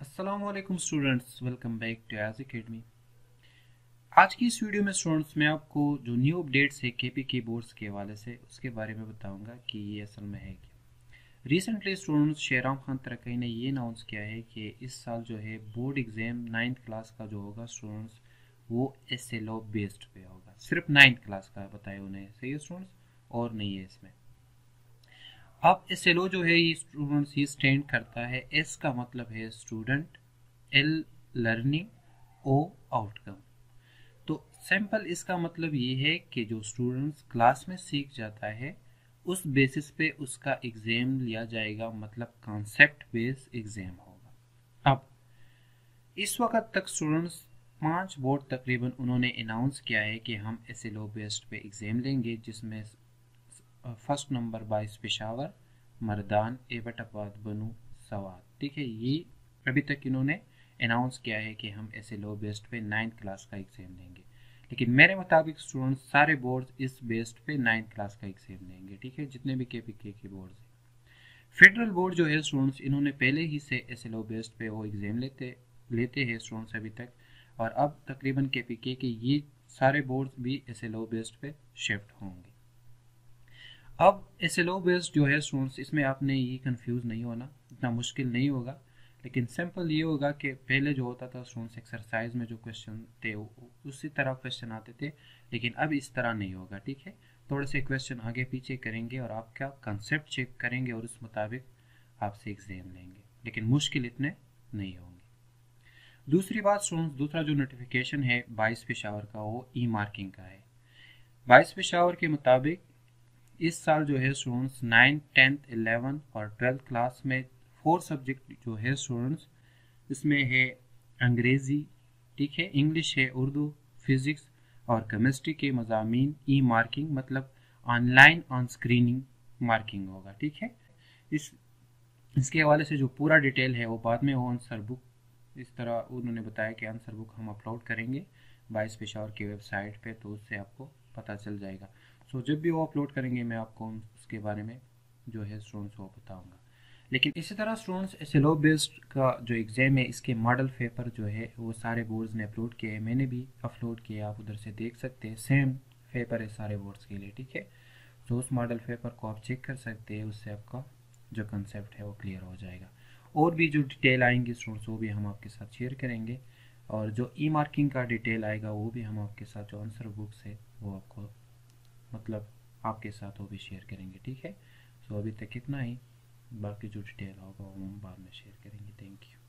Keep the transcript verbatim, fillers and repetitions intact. अस्सलामुअलैकुम students, welcome back to Ayaz academy. आज की इस वीडियो में स्टूडेंट्स मैं आपको जो न्यू अपडेट्स है केपीके बोर्ड्स के हवाले से उसके बारे में बताऊंगा कि ये असल में है क्या। रिसेंटली स्टूडेंट्स शहराम खान तरक्की ने ये अनाउंस किया है कि इस साल जो है बोर्ड एग्ज़ाम नाइन्थ क्लास का जो होगा स्टूडेंट्स वो एस एल ओ बेस्ड पे होगा, सिर्फ नाइन्थ क्लास का बताया उन्हें। सही है स्टूडेंट्स, और नहीं है इसमें। अब एस एल ओ जो है ये स्टूडेंट्स ही स्टैंड करता है, एस का मतलब है student, L learning, O outcome. तो सैम्पल इसका मतलब ये है कि जो स्टूडेंट्स क्लास में सीख जाता है उस बेसिस पे उसका एग्ज़ाम लिया जाएगा, मतलब कॉन्सेप्ट बेस्ड एग्ज़ाम होगा। अब इस वक्त तक स्टूडेंट्स पाँच बोर्ड तकरीबन उन्होंने अनाउंस किया है कि हम एस एल ओ बेस्ड पे एग्ज़ाम लेंगे, जिसमें फर्स्ट नंबर बाइस पेशावर, मर्दान, एबटाबाद, बनू, सवाद। ठीक है, ये अभी तक इन्होंने अनाउंस किया है कि हम एस एल ओ बेस्ड पे नाइन्थ क्लास का एग्ज़ाम लेंगे, लेकिन मेरे मुताबिक स्टूडेंट्स सारे बोर्ड्स इस बेस्ड पे नाइन्थ क्लास का एग्ज़ाम लेंगे। ठीक है, जितने भी केपीके के बोर्ड्स हैं। फेडरल बोर्ड जो है स्टूडेंट्स इन्होंने पहले ही से एस एल ओ बेस्ड पे वो एग्ज़ाम लेते लेते हैं स्टूडेंट्स अभी तक, और अब तकरीबन केपीके के ये सारे बोर्ड्स भी एस एल ओ बेस्ड पे शिफ्ट होंगे। अब एस एल ओ बेस्ड जो है स्टूडेंट्स इसमें आपने ये कंफ्यूज नहीं होना, इतना मुश्किल नहीं होगा, लेकिन सिंपल ये होगा कि पहले जो होता था स्टूडेंट्स एक्सरसाइज में जो क्वेश्चन थे उसी तरह क्वेश्चन आते थे, लेकिन अब इस तरह नहीं होगा। ठीक है, थोड़े से क्वेश्चन आगे पीछे करेंगे और आपका कंसेप्ट चेक करेंगे और उस मुताबिक आपसे एग्ज़ाम लेंगे, लेकिन मुश्किल इतने नहीं होंगे। दूसरी बात स्टूडेंट्स, दूसरा जो नोटिफिकेशन है बाईस पेशावर का वो ई मार्किंग का है। बाईस पेशावर के मुताबिक इस साल जो है स्टूडेंट्स नाइन्थ, टेंथ, इलेवन और ट्वेल्थ क्लास में फोर सब्जेक्ट जो है स्टूडेंट्स इसमें है अंग्रेज़ी, ठीक है, इंग्लिश है, उर्दू, फिज़िक्स और केमिस्ट्री के मजामीन ई मार्किंग मतलब ऑनलाइन ऑन स्क्रीनिंग मार्किंग होगा। ठीक है, इस इसके हवाले से जो पूरा डिटेल है वो बाद में वो आंसर बुक इस तरह उन्होंने बताया कि आंसर बुक हम अपलोड करेंगे बाईस पेशावर की वेबसाइट पर, तो उससे आपको पता चल जाएगा। सो so, जब भी वो अपलोड करेंगे मैं आपको उसके बारे में जो है स्टूडेंट्स वो बताऊंगा। लेकिन इसी तरह students S L O based का जो एग्ज़ाम है इसके मॉडल पेपर जो है वो सारे बोर्ड्स ने अपलोड किए हैं, मैंने भी अपलोड किए, आप उधर से देख सकते हैं। सेम पेपर है सारे बोर्ड्स के लिए। ठीक है, तो उस मॉडल पेपर को आप चेक कर सकते हैं, उससे आपका जो कंसेप्ट है वो क्लियर हो जाएगा। और भी जो डिटेल आएंगी स्टूडेंट्स वो भी हम आपके साथ शेयर करेंगे, और जो ई मार्किंग का डिटेल आएगा वो भी हम आपके साथ, जो आंसर बुक्स है वो आपको मतलब आपके साथ वो भी शेयर करेंगे। ठीक है, सो अभी तक इतना ही, बाकी जो डिटेल होगा वो हम बाद में शेयर करेंगे। Thank you.